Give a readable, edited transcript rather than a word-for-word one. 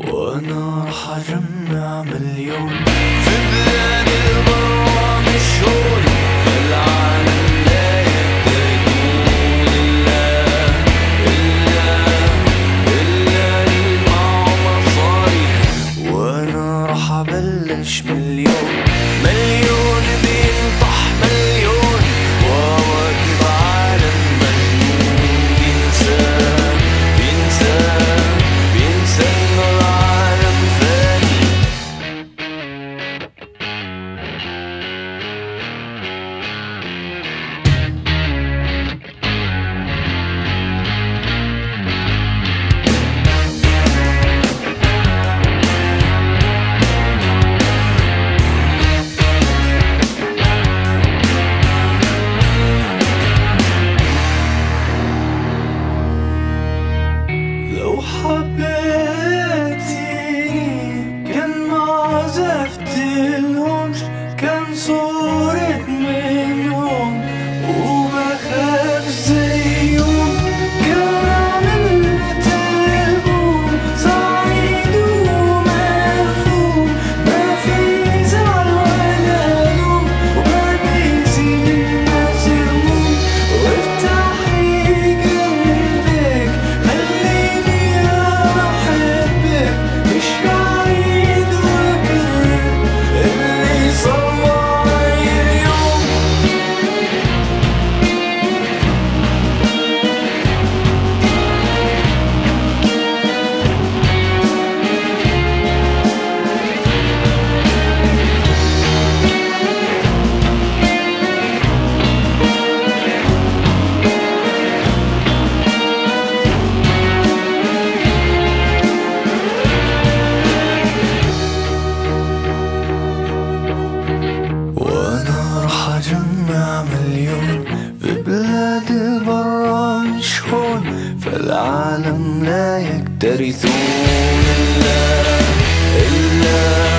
وانا راح اجمع مليون في بلاد البرة مشهور العالم لا يتركون إلا مع مصاريح. وانا راح ابلش مليون بينطح مليون وواكب عالم مجنون بينسى انه العالم فاني. لو حبيتيني كان ما عزفتلهمش، كان صورت منهم وبخاف زيهم، كان عملتلهم سعيد ومفهوم، ما في زعل ولا لوم، وما بيزيد الناس هموم. وافتحي قلبك مليون في بلاد البرة مش هون، فالعالم لا يكترثون إلا